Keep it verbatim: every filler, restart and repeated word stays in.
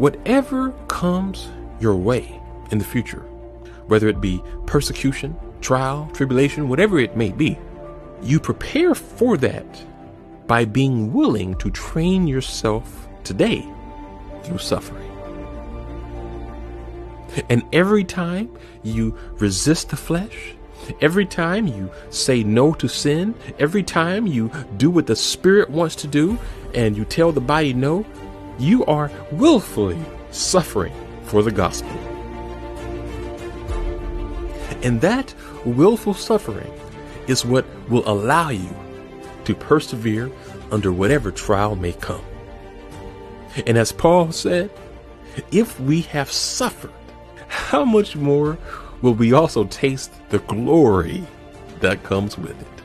Whatever comes your way in the future, whether it be persecution, trial, tribulation, whatever it may be, you prepare for that by being willing to train yourself today through suffering. And every time you resist the flesh, every time you say no to sin, every time you do what the Spirit wants to do and you tell the body no, you are willfully suffering for the gospel. And that willful suffering is what will allow you to persevere under whatever trial may come. And as Paul said, if we have suffered, how much more will we also taste the glory that comes with it?